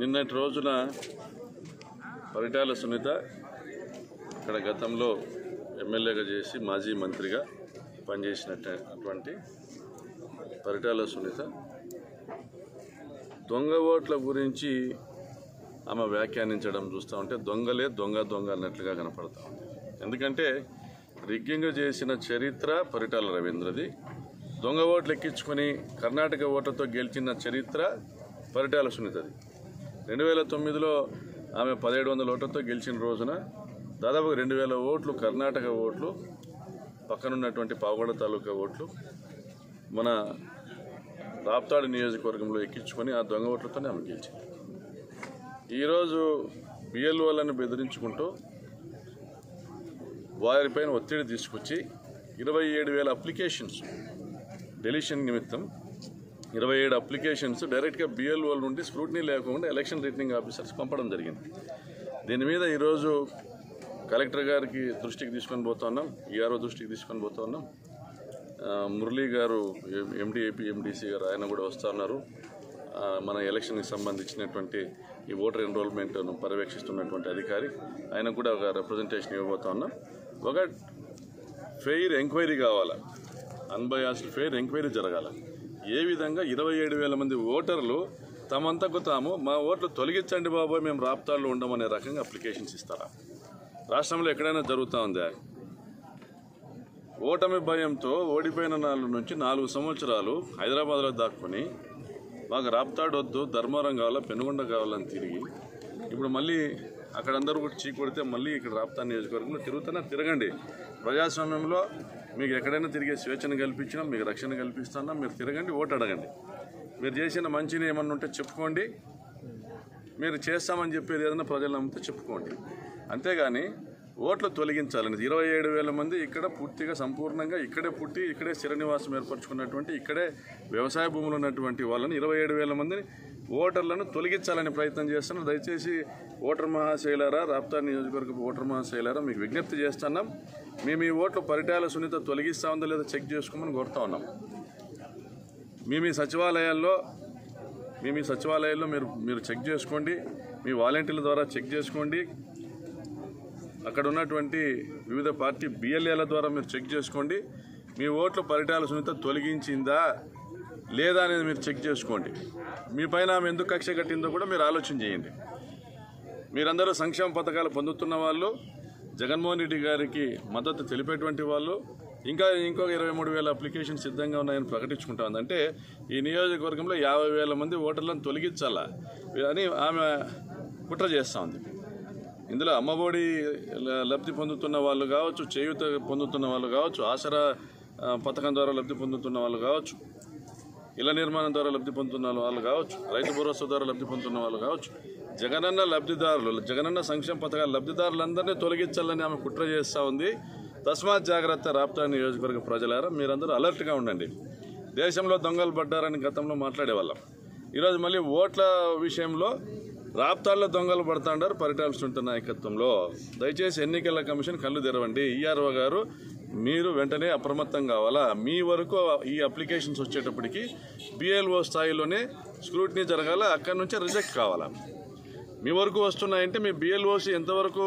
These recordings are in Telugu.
నిన్నటి రోజున పరిటాల సునీత ఇక్కడ గతంలో ఎమ్మెల్యేగా చేసి మాజీ మంత్రిగా పనిచేసినటువంటి పరిటాల సునీత దొంగ ఓట్ల గురించి ఆమె వ్యాఖ్యానించడం చూస్తూ ఉంటే దొంగలే దొంగ దొంగ అన్నట్లుగా కనపడతా ఉంది. ఎందుకంటే రిగ్గింగ్ చేసిన చరిత్ర పరిటాల రవీంద్రది, దొంగ ఓట్లు ఎక్కించుకొని కర్ణాటక ఓట్లతో గెలిచిన చరిత్ర పరిటాల సునీతది. 2009లో ఆమె 1700 ఓట్లతో గెలిచిన రోజున దాదాపు 2000 ఓట్లు కర్ణాటక ఓట్లు, పక్కనున్నటువంటి పావగడ తాలూకా ఓట్లు మన రాప్తాడు నియోజకవర్గంలో ఎక్కించుకొని ఆ దొంగ ఓట్లతోనే ఆమె గెలిచింది. ఈరోజు బిఎల్ఓలను బెదిరించుకుంటూ వారిపైన ఒత్తిడి తీసుకొచ్చి 27,000 అప్లికేషన్స్ డెలిషన్ నిమిత్తం 27 అప్లికేషన్స్ డైరెక్ట్గా బిఎల్ఓల నుండి స్క్రూటినీ లేకుండా ఎలక్షన్ రిటర్నింగ్ ఆఫీసర్స్ పంపడం జరిగింది. దీని మీద ఈరోజు కలెక్టర్ గారికి దృష్టికి తీసుకొని పోతున్నాం, ఈఆర్ఓ దృష్టికి తీసుకొని పోతున్నాం, మురళీ గారు ఎండిఏపీ గారు ఆయన కూడా వస్తూ ఉన్నారు. మన ఎలక్షన్కి సంబంధించినటువంటి ఈ ఓటర్ ఎన్రోల్మెంట్ను పర్యవేక్షిస్తున్నటువంటి అధికారి ఆయన కూడా ఒక రిప్రజెంటేషన్ ఇవ్వబోతా ఉన్నాం. ఒక ఫెయిర్ ఎంక్వైరీ కావాలి, అన్బయాస్డ్ ఫెయిర్ ఎంక్వైరీ జరగాల. ఏ విధంగా 27,000 మంది ఓటర్లు తమంతకు తాము మా ఓట్లు తొలగించండి బాబోయ్ మేము రాప్తాల్లో ఉండమనే రకంగా అప్లికేషన్స్ ఇస్తారా? రాష్ట్రంలో ఎక్కడైనా జరుగుతూ ఉందా? ఓటమి భయంతో ఓడిపోయిన 4 నుంచి 4 సంవత్సరాలు హైదరాబాద్లో దాక్కుని మాకు రాప్తాడొద్దు ధర్మవరం కావాలా పెనుగొండ కావాలని తిరిగి ఇప్పుడు మళ్ళీ అక్కడ అందరూ కూడా చీ కొడితే మళ్ళీ ఇక్కడ రాప్తా నియోజకవర్గంలో తిరగండి. ప్రజాస్వామ్యంలో మీకు ఎక్కడైనా తిరిగే స్వేచ్ఛను కల్పించినాం, మీకు రక్షణ కల్పిస్తున్నాం, మీరు తిరగండి, ఓటు అడగండి. మీరు చేసిన మంచిని ఏమన్నా ఉంటే చెప్పుకోండి, మీరు చేస్తామని చెప్పేది ఏదైనా ప్రజలు నమ్మితే చెప్పుకోండి, అంతేగాని ఓట్లు తొలగించాలని 27,000 మంది ఇక్కడ పూర్తిగా సంపూర్ణంగా ఇక్కడే పుట్టి ఇక్కడే చిరనివాసం ఏర్పరచుకున్నటువంటి ఇక్కడే వ్యవసాయ భూములు ఉన్నటువంటి వాళ్ళని 27,000 మందిని ఓటర్లను తొలగించాలని ప్రయత్నం చేస్తున్నారు. దయచేసి ఓటర్ మహాశైలారా, రాప్తా నియోజకవర్గ ఓటర్ మహాశైలారా మీకు విజ్ఞప్తి చేస్తున్నాం. మేము ఈ ఓట్లు పరిటాల సునీత తొలగిస్తా ఉందో లేదో చెక్ చేసుకోమని కోరుతా ఉన్నాం. మీ సచివాలయాల్లో మీరు చెక్ చేసుకోండి, మీ వాలంటీర్ల ద్వారా చెక్ చేసుకోండి, అక్కడ ఉన్నటువంటి వివిధ పార్టీ బిఎల్ఏల ద్వారా మీరు చెక్ చేసుకోండి. మీ ఓట్లు పరిటాల సునీత తొలగించిందా లేదా అనేది మీరు చెక్ చేసుకోండి. మీ పైన ఆమె ఎందుకు కక్ష కట్టిందో కూడా మీరు ఆలోచన చేయండి. మీరందరూ సంక్షేమ పథకాలు పొందుతున్న వాళ్ళు, జగన్మోహన్ రెడ్డి గారికి మద్దతు తెలిపేటువంటి వాళ్ళు, ఇంకొక 23,000 అప్లికేషన్ సిద్ధంగా ఉన్నాయని ప్రకటించుకుంటా ఉంది. అంటే ఈ నియోజకవర్గంలో 50,000 మంది ఓటర్లను తొలగించాలా అని ఆమె కుట్ర చేస్తూ ఉంది. ఇందులో అమ్మఒడి లబ్ధి పొందుతున్న వాళ్ళు కావచ్చు, చేయూత పొందుతున్న వాళ్ళు కావచ్చు, ఆసరా పథకం ద్వారా లబ్ధి పొందుతున్న వాళ్ళు కావచ్చు, ఇళ్ల నిర్మాణం ద్వారా లబ్ధి పొందుతున్న వాళ్ళు కావచ్చు, రైతు భరోసా ద్వారా లబ్ధి పొందుతున్న వాళ్ళు కావచ్చు, జగనన్న సంక్షేమ పథకాల లబ్ధిదారులందరినీ తొలగించాలని ఆమె కుట్ర చేస్తూ ఉంది. తస్మాత్ జాగ్రత్త రాప్తా నియోజకవర్గ ప్రజలారా, మీరందరూ అలర్ట్గా ఉండండి. దేశంలో దొంగలు పడ్డారని గతంలో మాట్లాడేవాళ్ళం, ఈరోజు మళ్ళీ ఓట్ల విషయంలో రాప్తాల్లో దొంగలు పడుతుంటారు పరిటాల సునీత నాయకత్వంలో. దయచేసి ఎన్నికల కమిషన్ కళ్ళు తెరవండి, ఈఆర్ఓ గారు మీరు వెంటనే అప్రమత్తం కావాలా. మీ వరకు ఈ అప్లికేషన్స్ వచ్చేటప్పటికి బిఎల్ఓ స్థాయిలోనే స్క్రూటినీ జరగాల, అక్కడి నుంచే రిజెక్ట్ కావాలా. మీ వరకు వస్తున్నాయంటే మీ బిఎల్ఓసి ఎంతవరకు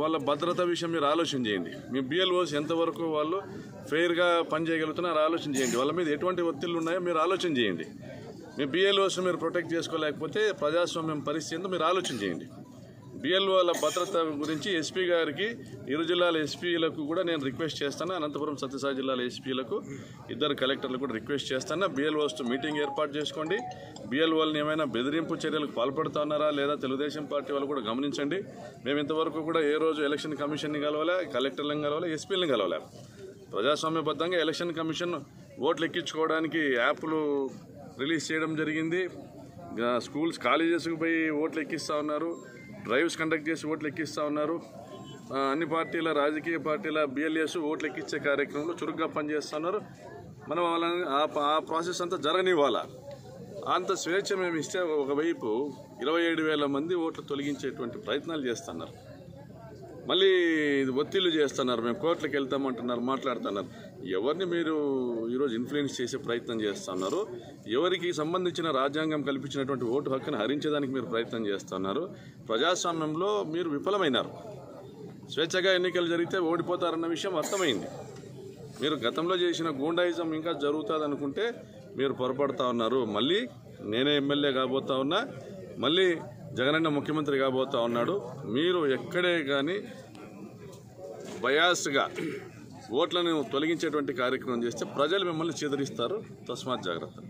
వాళ్ళ భద్రత విషయం మీరు ఆలోచన చేయండి. మీ బిఎల్ఓసి ఎంతవరకు వాళ్ళు ఫెయిర్గా పనిచేయగలుగుతున్నారు ఆలోచన చేయండి. వాళ్ళ మీద ఎటువంటి ఒత్తిళ్ళు ఉన్నాయో మీరు ఆలోచన చేయండి. మీ బిఎల్ఓస్ని మీరు ప్రొటెక్ట్ చేసుకోలేకపోతే ప్రజాస్వామ్యం పరిస్థితి ఏందో మీరు ఆలోచన చేయండి. బిఎల్ఓల భద్రత గురించి ఎస్పీ గారికి, ఇరు జిల్లాల ఎస్పీలకు కూడా నేను రిక్వెస్ట్ చేస్తాను, అనంతపురం సత్యసాయి జిల్లాల ఎస్పీలకు, ఇద్దరు కలెక్టర్లకు కూడా రిక్వెస్ట్ చేస్తాను. బిఎల్ఓస్తో మీటింగ్ ఏర్పాటు చేసుకోండి. బిఎల్ఓల్ని ఏమైనా బెదిరింపు చర్యలకు పాల్పడుతున్నారా లేదా తెలుగుదేశం పార్టీ వాళ్ళు కూడా గమనించండి. మేము ఇంతవరకు కూడా ఏ రోజు ఎలక్షన్ కమిషన్ని కలవాలా, కలెక్టర్లను కలవాలా, ఎస్పీలను కలవాలా. ప్రజాస్వామ్యబద్ధంగా ఎలక్షన్ కమిషన్ ఓట్లు ఎక్కించుకోవడానికి యాప్లు రిలీజ్ చేయడం జరిగింది. స్కూల్స్ కాలేజెస్కి పోయి ఓట్లు ఎక్కిస్తూ ఉన్నారు, డ్రైవ్స్ కండక్ట్ చేసి ఓట్లు ఎక్కిస్తూ ఉన్నారు. అన్ని పార్టీల రాజకీయ పార్టీల బిఎల్ఏస్ ఓట్లు ఎక్కించే కార్యక్రమంలో చురుగ్గా పనిచేస్తూ ఉన్నారు. మనం వాళ్ళని ఆ ప్రాసెస్ అంతా జరగనివ్వాల. అంత స్వేచ్ఛ మేము ఇస్తే ఒకవైపు 27,000 మంది ఓట్లు తొలగించేటువంటి ప్రయత్నాలు చేస్తున్నారు. మళ్ళీ ఇది ఒత్తిళ్లు చేస్తున్నారు, మేము కోర్టులకు వెళ్తామంటున్నారు, మాట్లాడుతున్నారు. ఎవరిని మీరు ఈరోజు ఇన్ఫ్లుయెన్స్ చేసే ప్రయత్నం చేస్తున్నారు? ఎవరికి సంబంధించిన రాజ్యాంగం కల్పించినటువంటి ఓటు హక్కును హరించడానికి మీరు ప్రయత్నం చేస్తున్నారు. ప్రజాస్వామ్యంలో మీరు విఫలమైనారు. స్వేచ్ఛగా ఎన్నికలు జరిగితే ఓడిపోతారన్న విషయం అర్థమైంది. మీరు గతంలో చేసిన గూండాయిజం ఇంకా జరుగుతుంది అనుకుంటే మీరు పొరపడుతూ ఉన్నారు. మళ్ళీ నేనే ఎమ్మెల్యే కాబోతా ఉన్నా, మళ్ళీ జగనన్న ముఖ్యమంత్రి కాబోతా ఉన్నాడు. మీరు ఎక్కడే కానీ బయాస్గా ఓట్లను తొలగించేటువంటి కార్యక్రమం చేస్తే ప్రజలు మిమ్మల్ని చెదిరిస్తారు. తస్మాత్ జాగ్రత్త.